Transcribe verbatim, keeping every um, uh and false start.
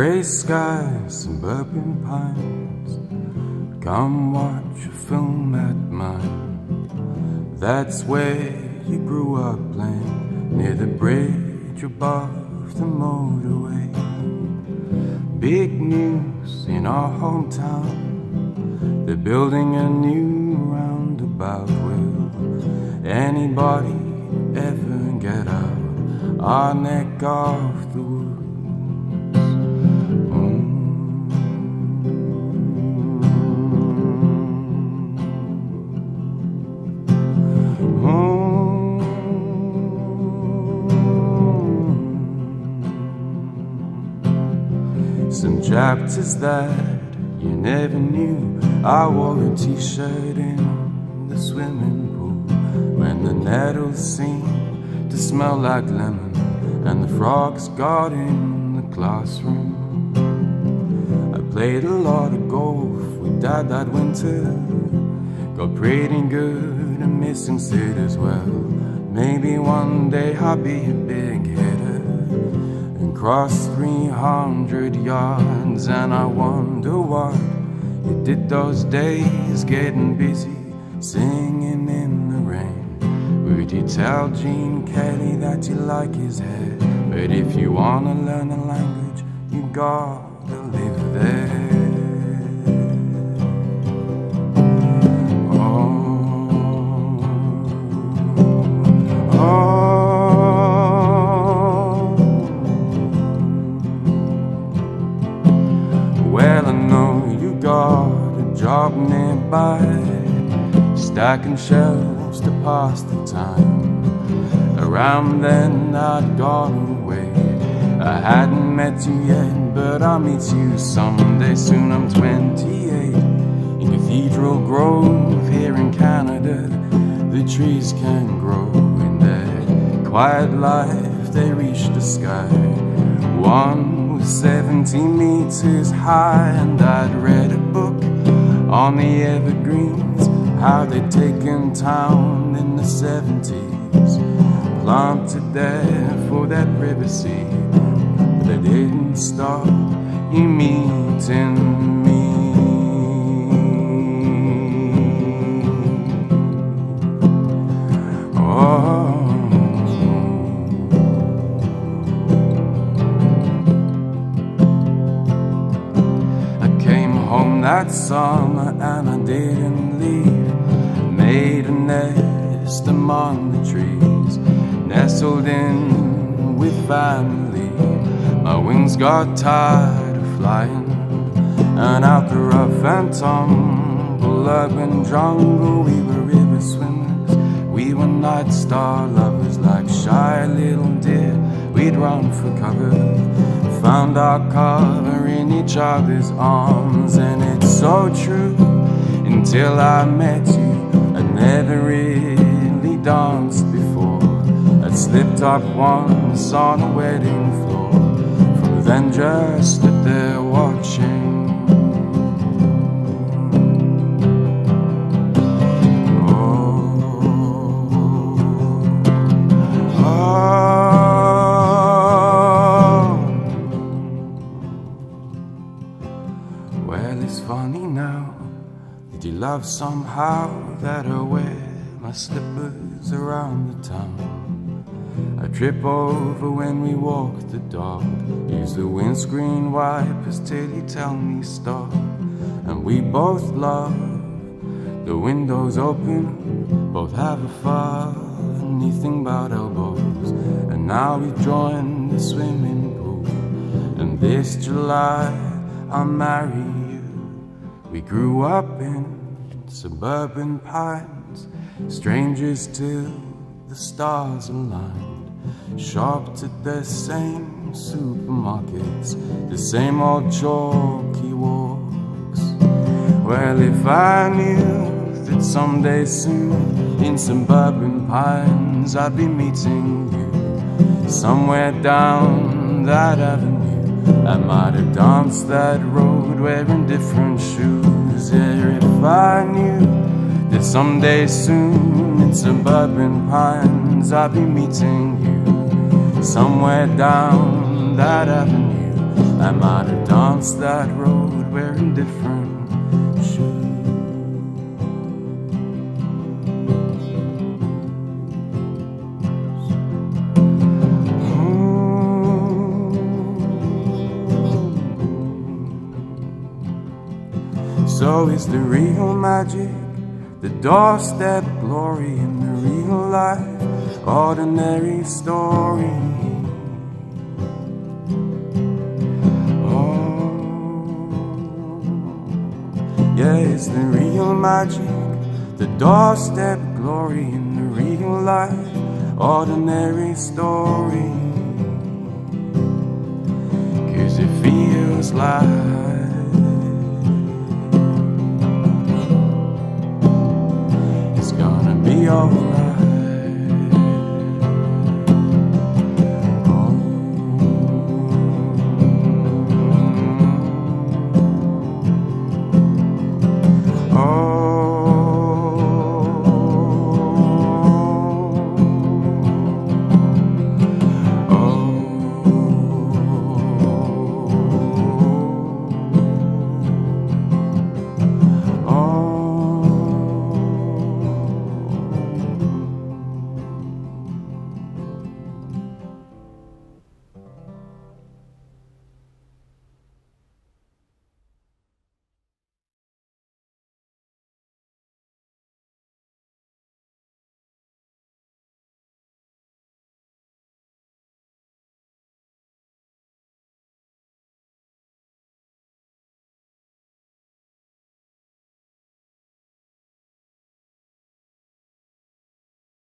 Gray skies, suburban pines. Come watch a film at mine. That's where you grew up playing, near the bridge above the motorway. Big news in our hometown, they're building a new roundabout. Will anybody ever get out our neck of the woods? Some chapters that you never knew. I wore a t-shirt in the swimming pool when the nettles seemed to smell like lemon and the frogs got in the classroom. I played a lot of golf with Dad that winter, got pretty good and missing it as well. Maybe one day I'll be a big hitter, cross three hundred yards, and I wonder what you did those days, getting busy, singing in the rain. Would you tell Gene Kelly that you like his hair? But if you wanna learn a language, you gotta live there. Job nearby, stacking shelves to pass the time. Around then I'd gone away. I hadn't met you yet, but I'll meet you someday soon. I'm twenty-eight, in Cathedral Grove here in Canada. The trees can grow in their quiet life, they reach the sky. One was seventy meters high, and I'd read a book on the evergreens, how they'd taken town in the seventies, planted there for their privacy, but they didn't stop you meeting me. That summer, and I didn't leave. Made a nest among the trees, nestled in with family. My wings got tired of flying, and out the rough and tumble urban jungle, we were river swimmers. We were night star lovers, like shy little deer. We'd run for cover, found our cover in each other's arms. And it's so true, until I met you, I never really danced before. I'd slipped up once on a wedding floor, from then just stood there watching. Well, it's funny now that you love somehow that I wear my slippers around the town. I trip over when we walk the dog, use the windscreen wipers till you tell me stop. And we both love the windows open, both have a funny thing about elbows. And now we join the swimming pool, and this July I'll marry you. We grew up in suburban pines, strangers till the stars aligned. Shopped at the same supermarkets, the same old chalky walks. Well, if I knew that someday soon, in suburban pines, I'd be meeting you somewhere down that avenue. I might have danced that road wearing different shoes. Yeah, if I knew that someday soon, in suburban pines, I'd be meeting you somewhere down that avenue. I might have danced that road wearing different shoes. Home. So is the real magic, the doorstep glory, in the real life, ordinary story. Yeah, it's the real magic, the doorstep glory, in the real life, ordinary story. Cause it feels like, it's gonna be over.